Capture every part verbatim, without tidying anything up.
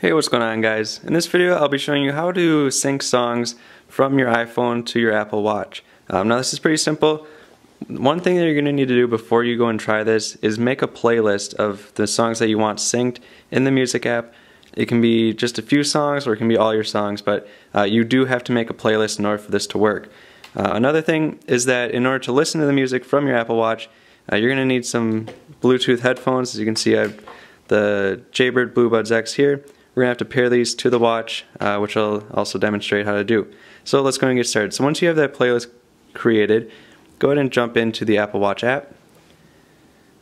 Hey, what's going on, guys? In this video I'll be showing you how to sync songs from your iPhone to your Apple Watch. Um, now this is pretty simple. One thing that you're going to need to do before you go and try this is make a playlist of the songs that you want synced in the music app. It can be just a few songs or it can be all your songs, but uh, you do have to make a playlist in order for this to work. Uh, another thing is that in order to listen to the music from your Apple Watch, uh, you're going to need some Bluetooth headphones. As you can see, I have the Jaybird Blue Buds X here. We're going to have to pair these to the watch, uh, which I'll also demonstrate how to do. So let's go and get started. So once you have that playlist created, go ahead and jump into the Apple Watch app.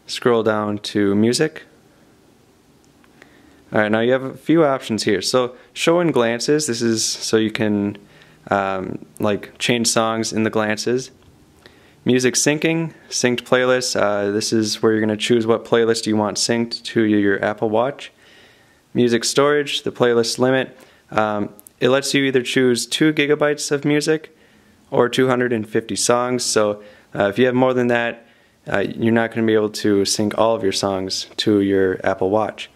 Scroll down to music. Alright, now you have a few options here. So show and glances, this is so you can um, like change songs in the glances. Music syncing, synced playlists, uh, this is where you're going to choose what playlist you want synced to your Apple Watch. Music storage, the playlist limit, um, it lets you either choose two gigabytes of music or two hundred fifty songs, so uh, if you have more than that, uh, you're not going to be able to sync all of your songs to your Apple Watch.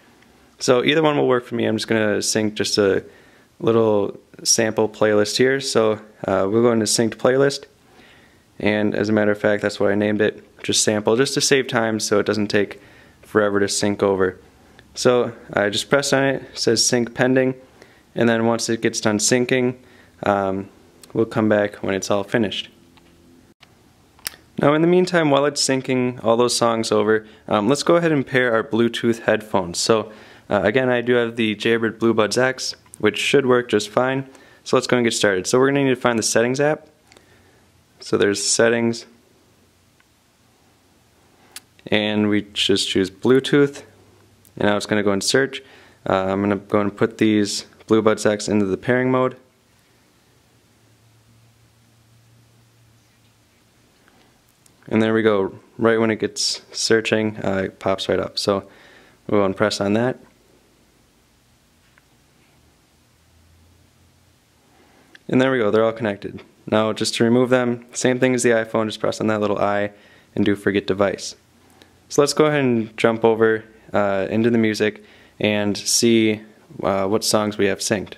So either one will work for me. I'm just going to sync just a little sample playlist here, so uh, we'll go into synced playlist, and as a matter of fact that's what I named it, just sample, just to save time so it doesn't take forever to sync over. So I just press on it, it says sync pending, and then once it gets done syncing, um, we'll come back when it's all finished. Now in the meantime, while it's syncing all those songs over, um, let's go ahead and pair our Bluetooth headphones. So uh, again, I do have the Jaybird Blue Buds X, which should work just fine. So let's go and get started. So we're going to need to find the settings app. So there's settings, and we just choose Bluetooth. And now it's going to go and search. Uh, I'm going to go and put these Blue Buds X into the pairing mode. And there we go. Right when it gets searching, uh, it pops right up. So we'll go and press on that. And there we go. They're all connected. Now just to remove them, same thing as the iPhone, just press on that little I and do forget device. So let's go ahead and jump over Uh, into the music and see uh, what songs we have synced.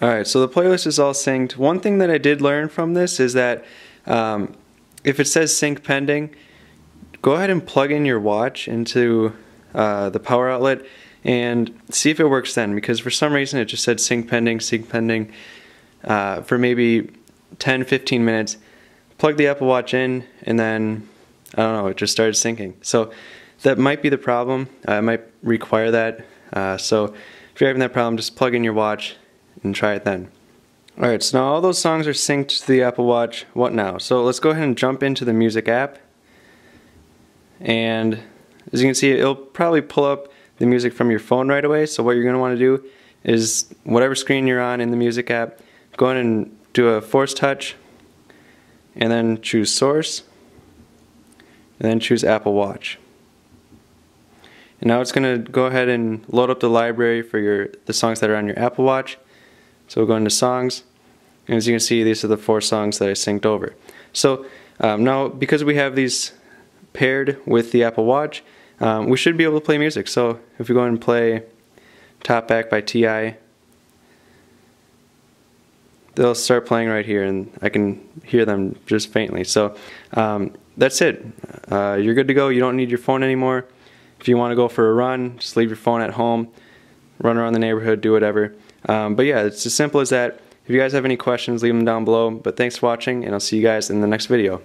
Alright, so the playlist is all synced. One thing that I did learn from this is that um, if it says sync pending, go ahead and plug in your watch into uh, the power outlet and see if it works then, because for some reason it just said sync pending, sync pending uh, for maybe ten to fifteen minutes. Plug the Apple Watch in and then, I don't know, it just started syncing. So that might be the problem. Uh, it might require that. Uh, so if you're having that problem, just plug in your watch and try it then. Alright, so now all those songs are synced to the Apple Watch. What now? So let's go ahead and jump into the music app. And as you can see, it'll probably pull up the music from your phone right away. So what you're going to want to do is whatever screen you're on in the music app, go ahead and do a force touch and then choose source. And then choose Apple Watch. And now it's going to go ahead and load up the library for your the songs that are on your Apple Watch. So we'll go into songs, and as you can see, these are the four songs that I synced over. So um, now because we have these paired with the Apple Watch, um, we should be able to play music. So if we go ahead and play Top Back by T I, they'll start playing right here, and I can hear them just faintly. So um, that's it. Uh, you're good to go. You don't need your phone anymore. If you want to go for a run, just leave your phone at home, run around the neighborhood, do whatever. Um, but yeah, it's as simple as that. If you guys have any questions, leave them down below. But thanks for watching, and I'll see you guys in the next video.